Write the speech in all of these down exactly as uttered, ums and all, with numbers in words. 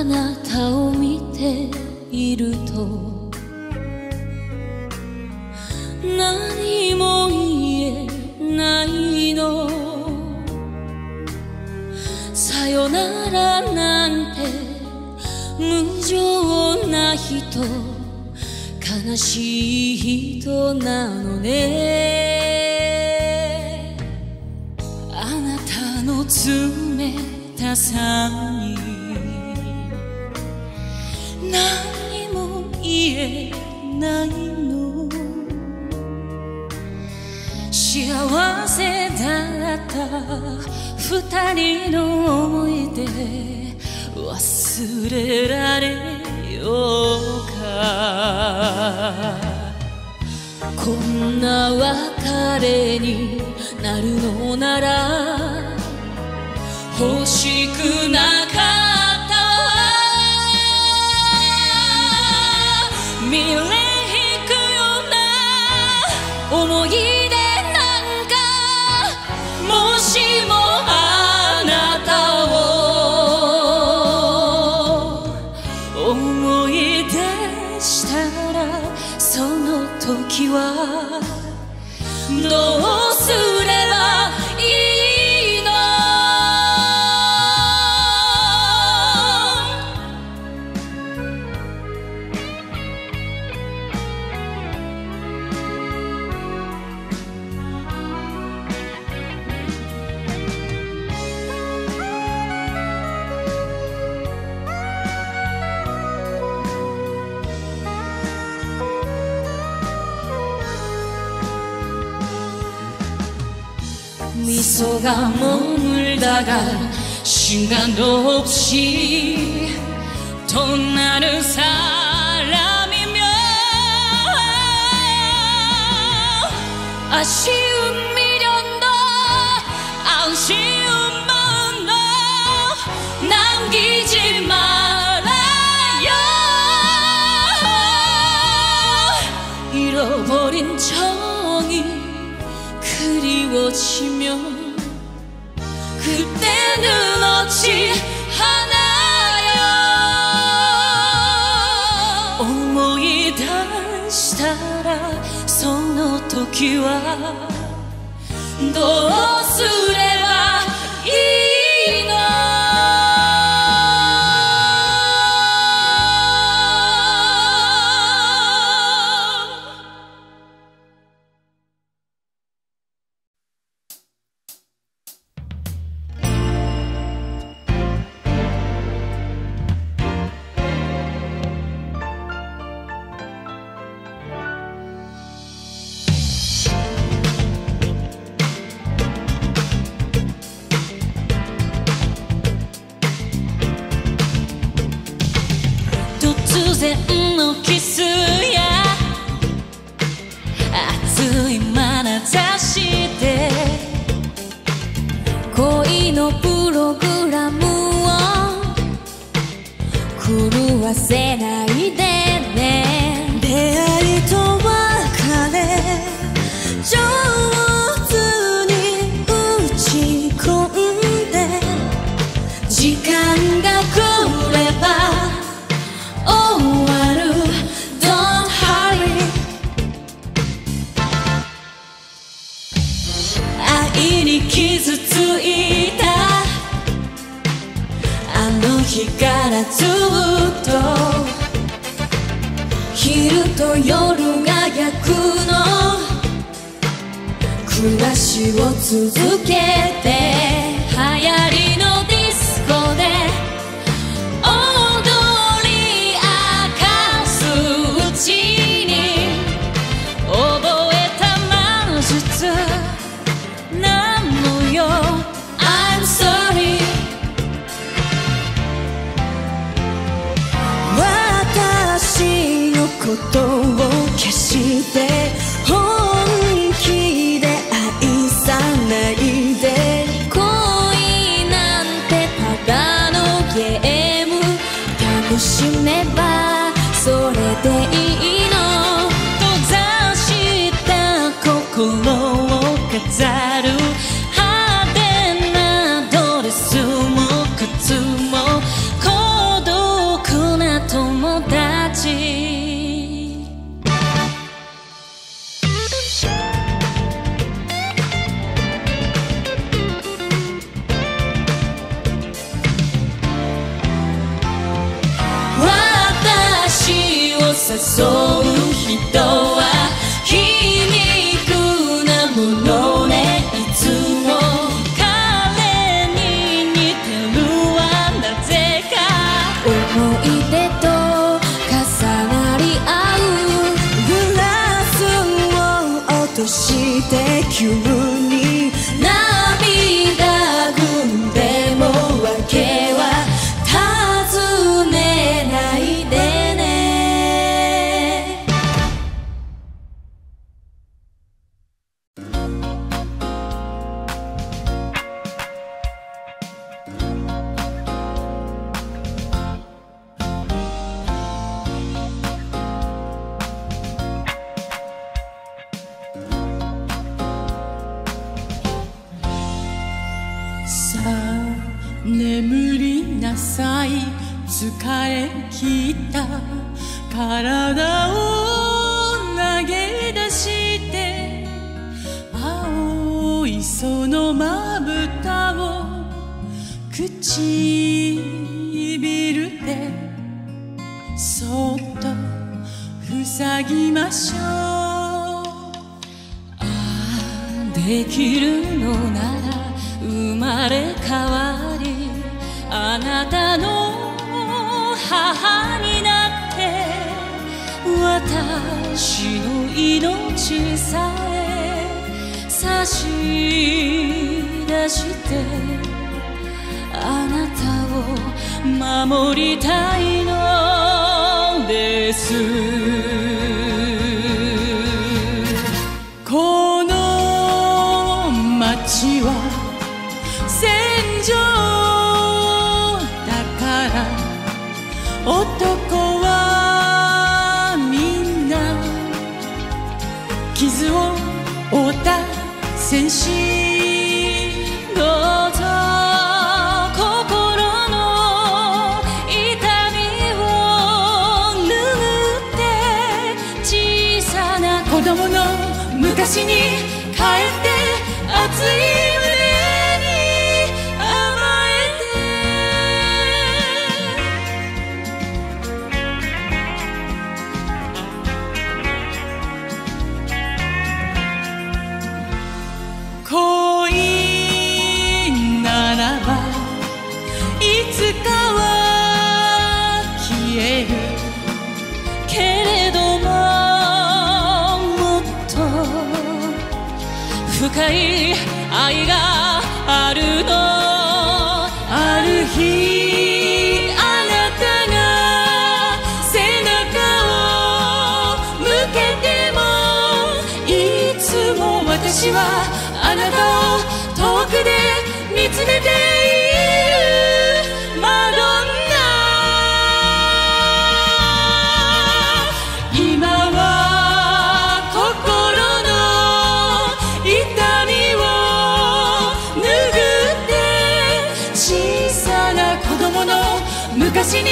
あなたを見ていると何も言えないの。さよならなんて無情な人、悲しい人なのね。あなたの冷たさに何も言えないの。幸せだった二人の思い出、忘れられようか。こんな別れになるのなら欲しくなかった未来引くような思い出なんか、もしもあなたを思い出したら、その時はどうすればいいの。미소가 머물다가 시간도 없이 떠나는 사람이면 아쉬운 미련도 아쉬운 마음도 남기지 말아요. 잃어버린 정이 그리워지면 그때는 어찌하나요. 思い出したらその時はどうすればいいの。 「派手なドレスも靴も行動君とは皮肉なものね。いつも彼に似てるわ、なぜか思い出と重なり合う。グラスを落として急に涙ぐんでも訳は尋ねないでね。さあ眠りなさい、疲れ切った体を投げ出して、青いそのまぶたを唇でそっと塞ぎましょう。ああできるのなら生まれ変わり、あなたの母になって、私の命さえ差し出して、あなたを守りたいのです。この街は戦場「男はみんな傷を負った戦士」「どうぞ心の痛みを拭って」「小さな子供の昔に帰って熱い」深い愛があるの、ある日あなたが背中を向けても、いつも私はあなたを遠くで見つめている。マドンナ、今は心の昔に帰って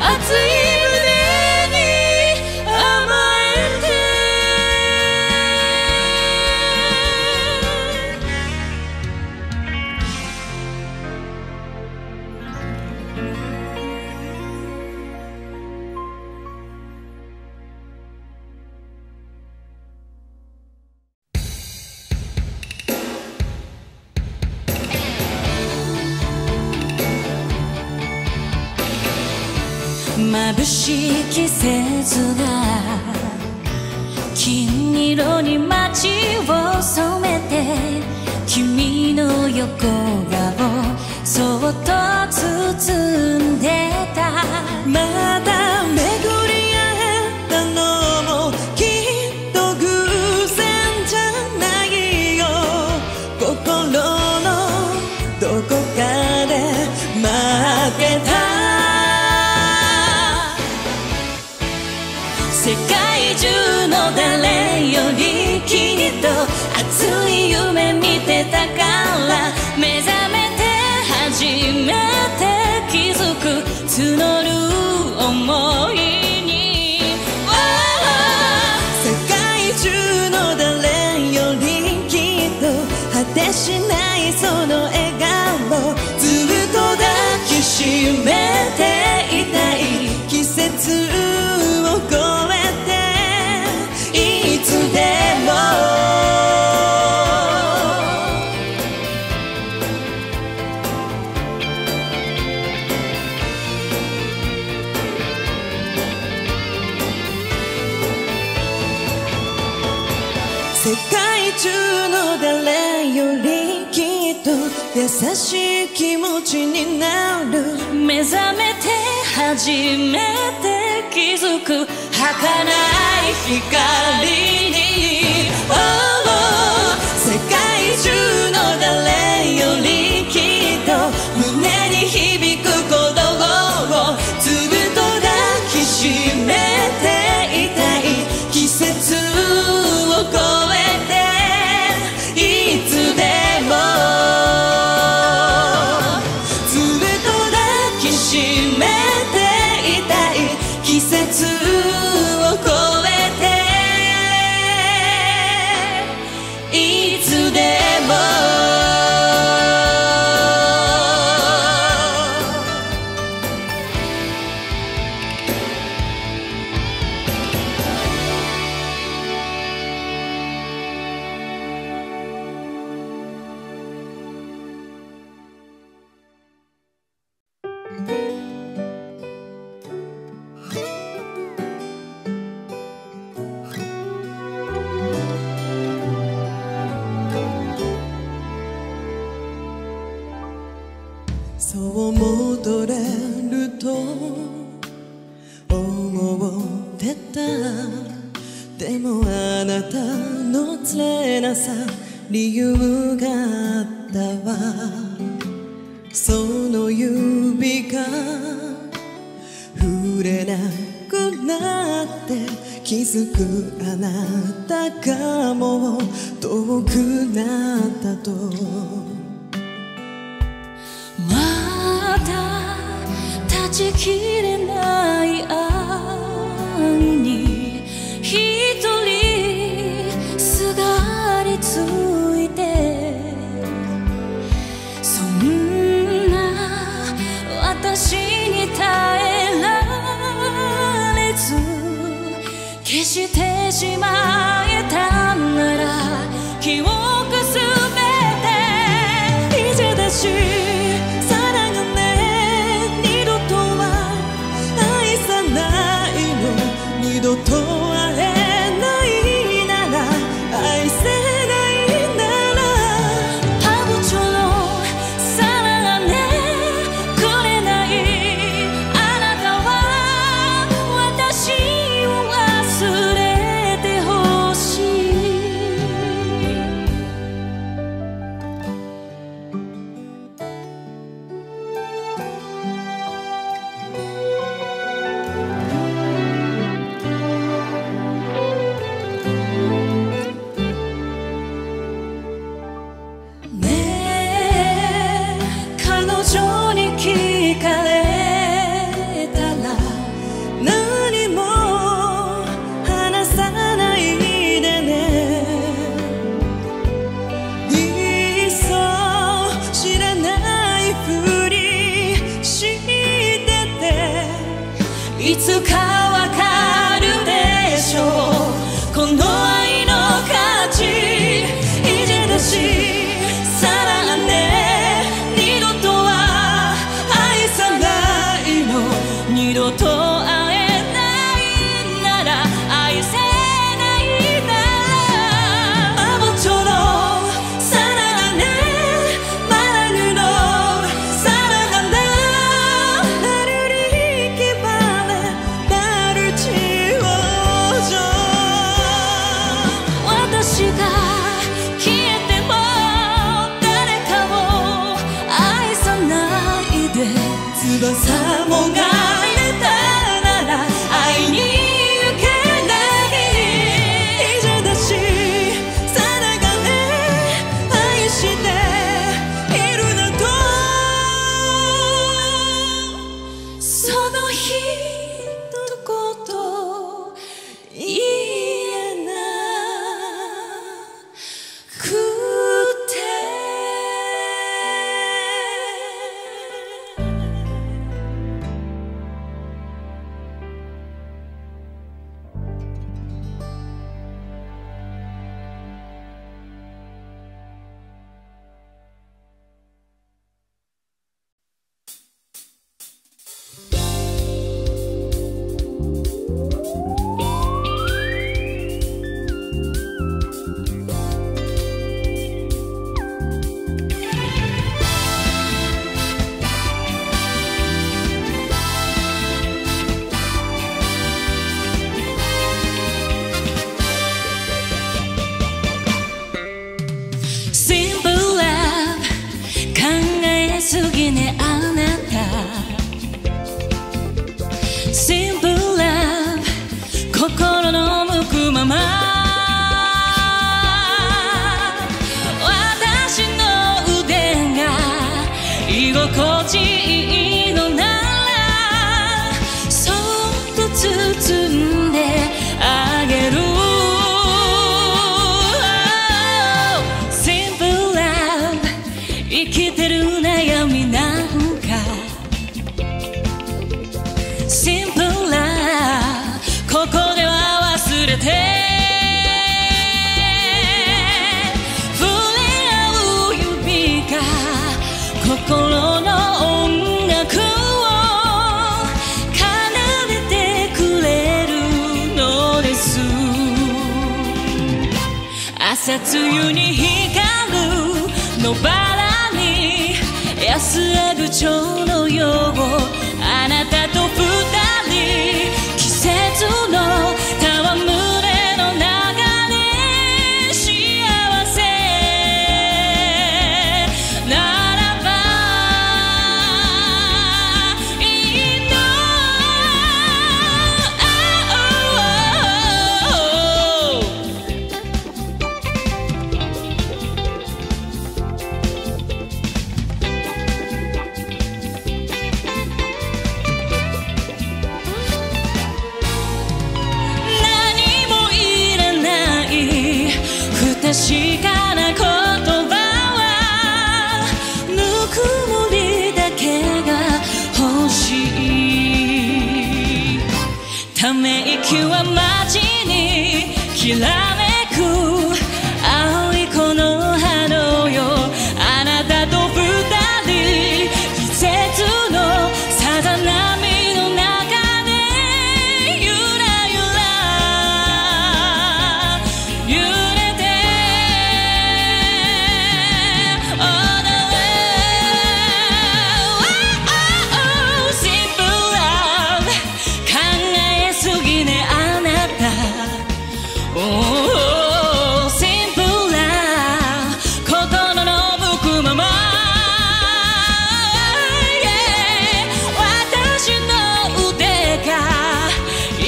熱い胸に甘えて眩しい季節が金色に街を染めて、君の横顔そっと包んでた。また巡り合えたのもきっと偶然じゃないよ。心のどこかで待ってた。世界中の誰よりきっと熱い夢見てたから、目覚めて初めて気づく募る想いに、世界中の誰よりきっと果てしないその笑顔、ずっと抱きしめていたい。季節を越え世界中の誰よりきっと優しい気持ちになる。目覚めて初めて気づく儚い光に、oh oh、世界中の誰よりきっと胸に響く鼓動をずっと抱きしめていたい。季節を越えていつでもずっと抱きしめていたい。季節を越えていつでも。そう戻れると思ってた。でもあなたの連れなさ理由があったわ。その指が触れなくなって気づくあなたがもう遠くなったと。断ち切れない愛に一人すがりついて、そんな私に耐えられず消してしまえたなら記憶すべていじ出し「心地いいのならそっと包んであげる。 Simple love 生きてる悩みなんか Simple love ここでは忘れて心の音楽を奏でてくれるのです。朝露に光る野原に安らぐ蝶のよう、あなたと二人、季節の戯れの中で幸せな確かな言葉はぬくもりだけが欲しい。ため息は街にきらめく青いこの葉のよ、あなたと二人、季節のさざ波の中でゆらゆら揺れ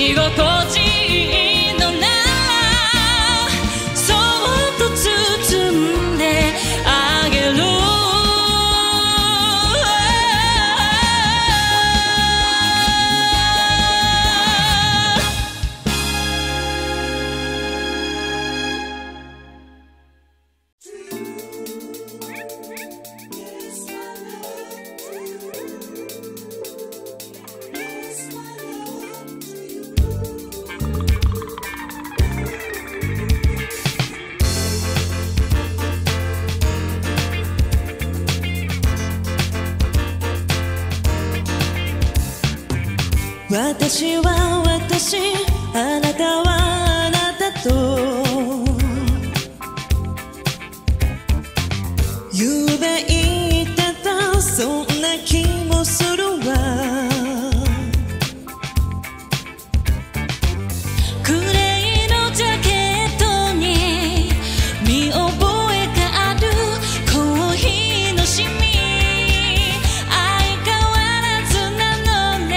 居心地いいのならそっと包んであげる。私は私、あなたはあなたと、ゆうべ言ってたそんな気もするわ。グレーのジャケットに見覚えがあるコーヒーのシミ、相変わらずなのね。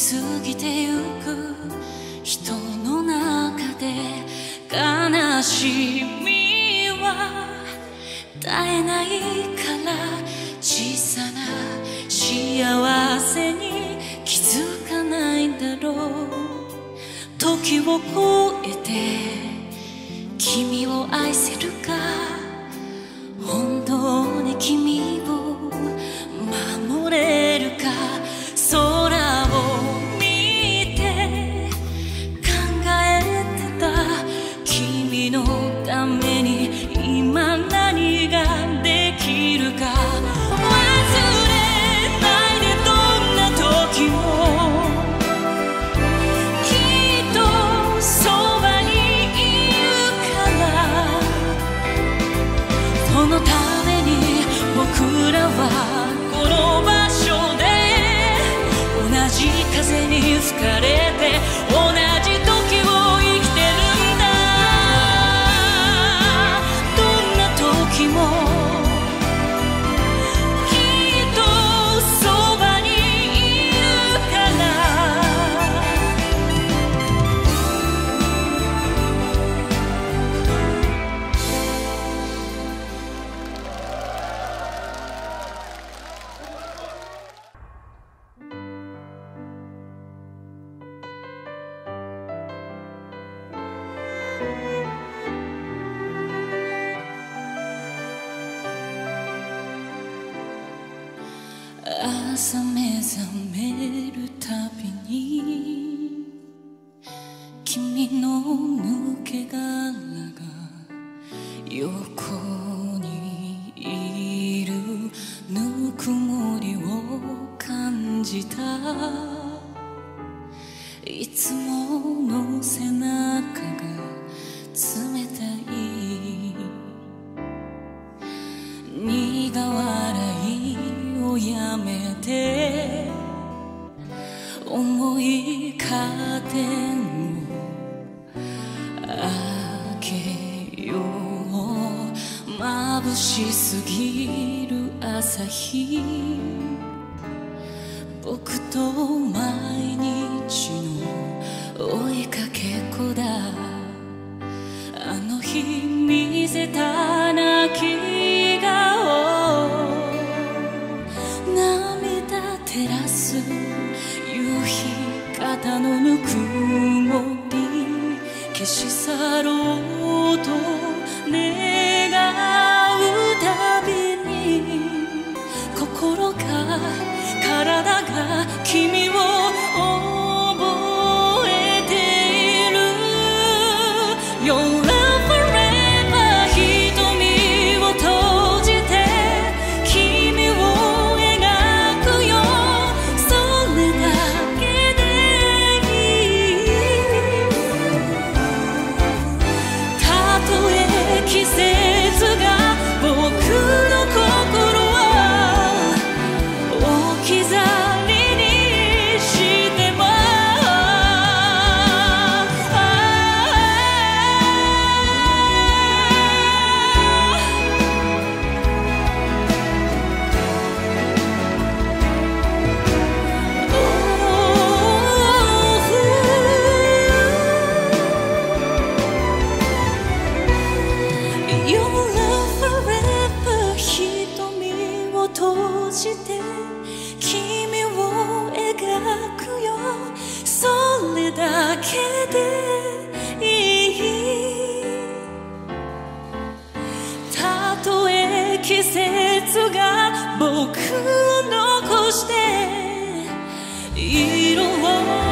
過ぎてゆく人の中で悲しみは絶えないから小さな幸せに気づかないだろう。時を超えて君を愛せるか、本当に君を守れるか。空を見て考えてた、君のために今何ができるか。忘れないでどんな時も、きっとそばにいるから。そのために僕らはこの場所で同じ風に吹かれて同じ時を生きてるんだ。どんな時もきっとそばにいるから。朝目覚めるたびに君の抜け殻が横にいる、ぬくもりを感じた。いつもの背中が冷たい、苦笑いをやめ重いカーテンを開けよう。眩しすぎる朝日、僕と毎日の追いかけっこだ。あの日見せた泣き顔、涙照らす肩のぬくもり消し去ろうと願うたびに、心が体が君を覚えている。 Your love forever、 瞳を閉じて君を描くよ、それだけ季節が僕の心を置き去りにしても、Your love forever、 瞳を閉じて君を描くよ、それだけでいい。たとえ季節が僕を残して色を「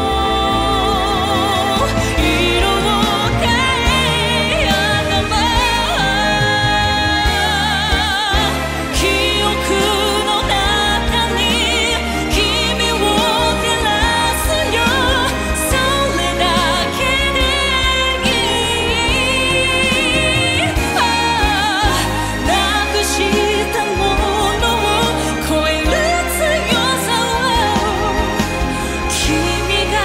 君が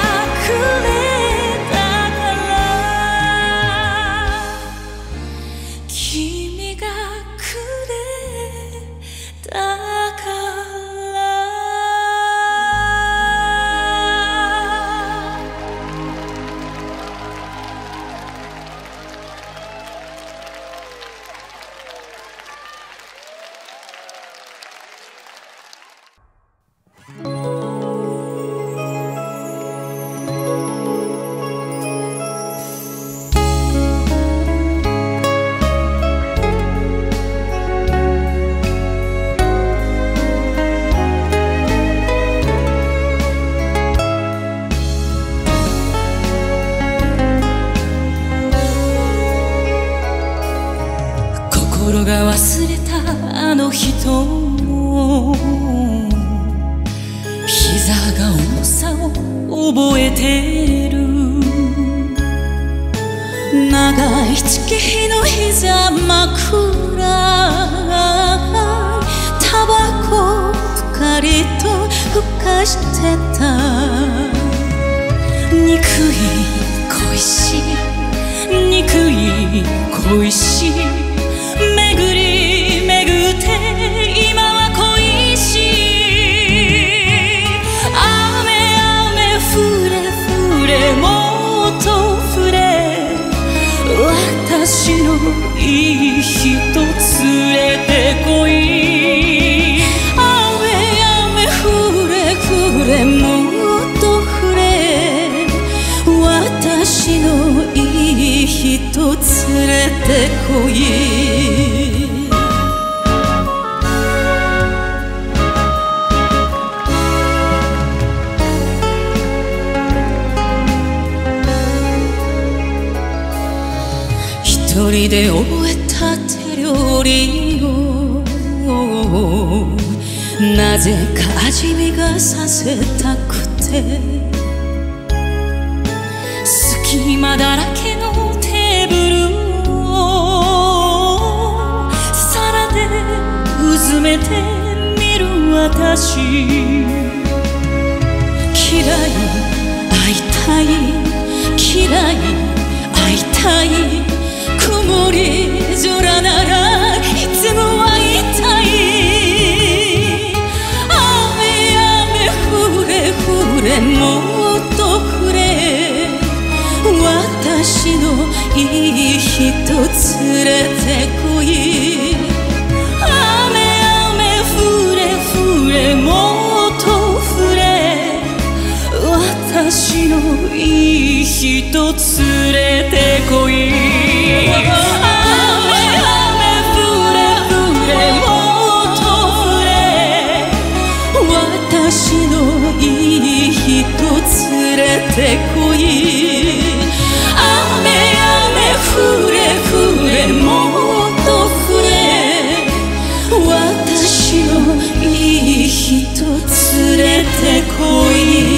が忘れたあの人も膝が重さを覚えてる。長い月日の膝枕、タバコふかりとふかしてた。憎い恋しい憎い恋しい巡り巡って今は恋しい。雨雨ふれふれもっとふれ、私のいい人連れてこい。雨雨ふれふれもっとふれ、私のいい人連れてこい。一人で覚えた手料理をなぜか味見がさせたくて、隙間だらけのテーブルを皿でうずめてみる私。嫌い会いたい嫌い会いたい、曇り空ならいつも会いたい。雨雨ふれふれもっとふれ、私のいい人連れてこい。雨雨ふれふれもっとふれ、私のいい人連れてこい。雨雨ふれふれもっとふれ、私のいい人連れてこい。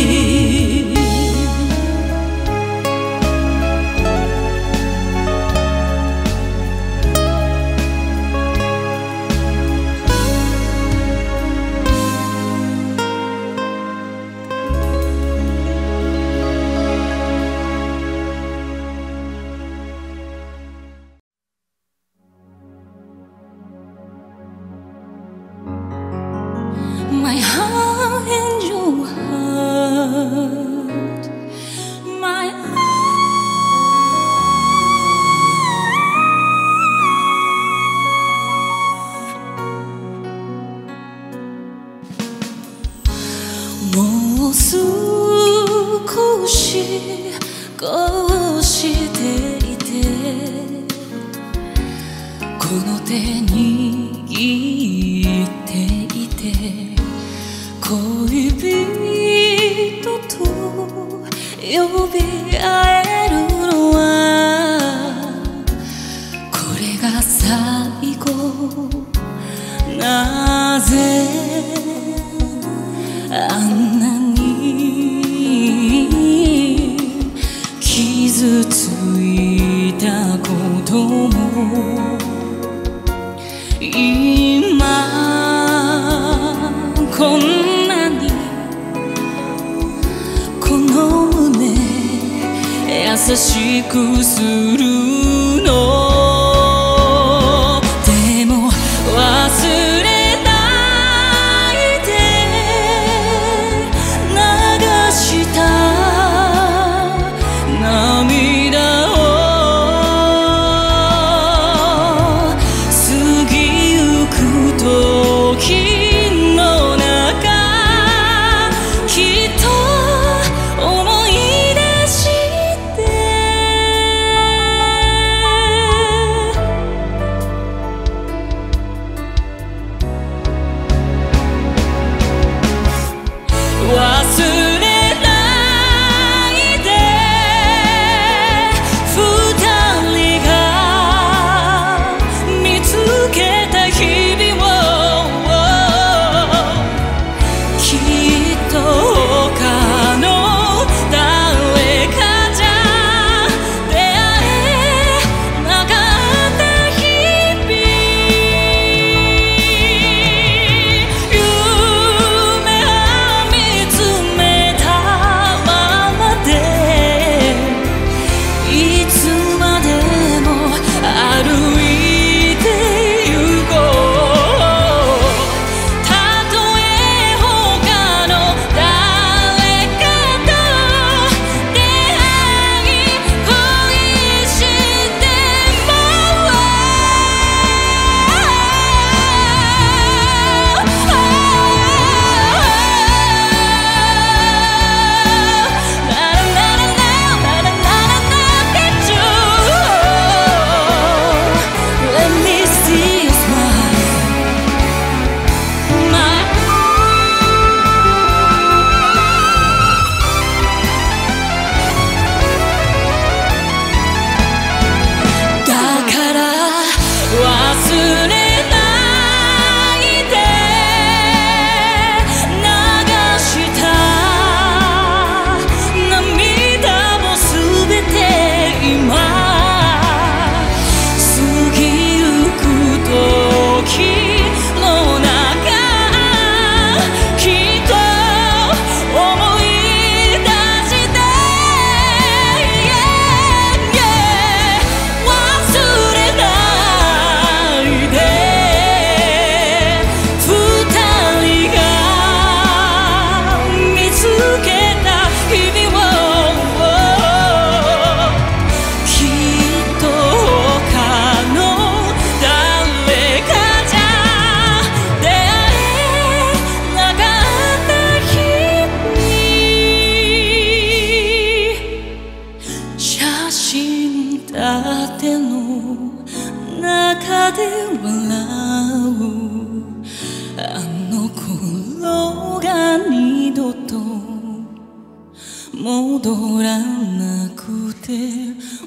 戻らなくて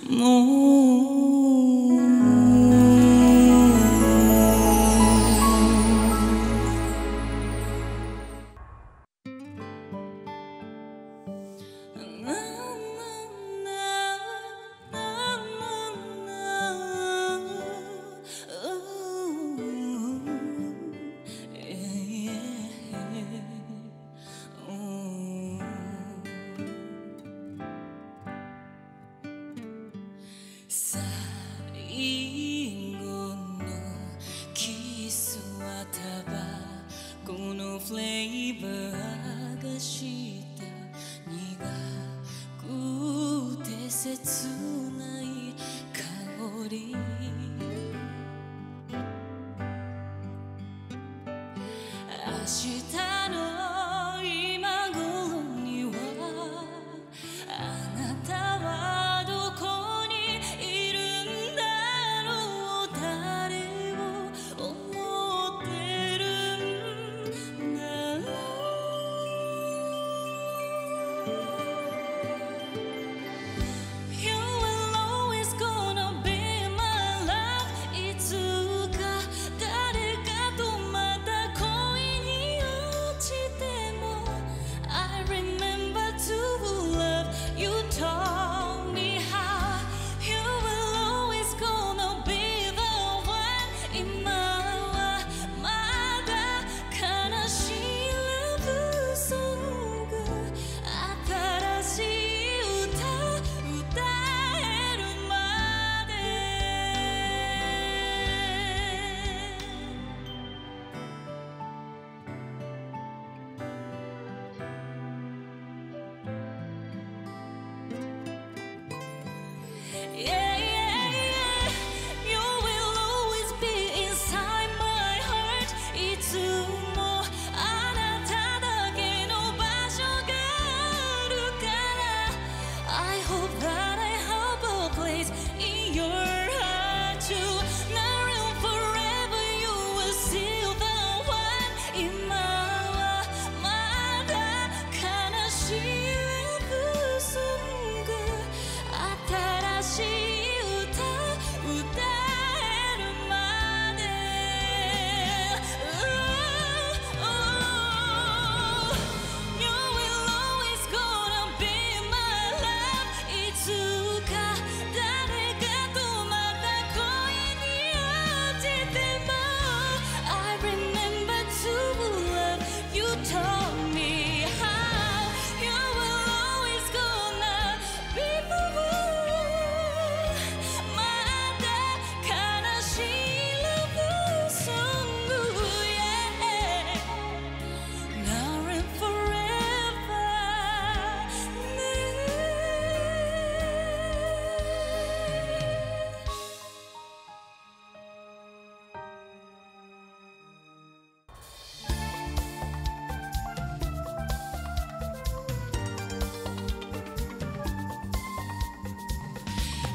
も最後のキスはタバコのフレーバーがした苦くて切ない香り明日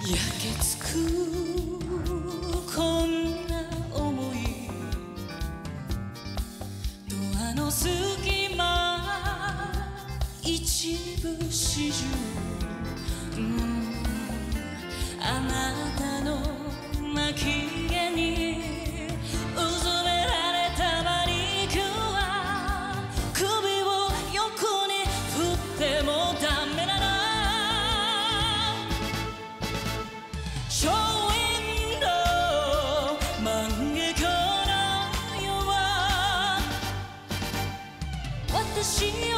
焼けつくこんな想いドアの隙間一部始終、うん、あなたの巻き毛にうずめられた馬肉は首を横に振ってもダメなのShe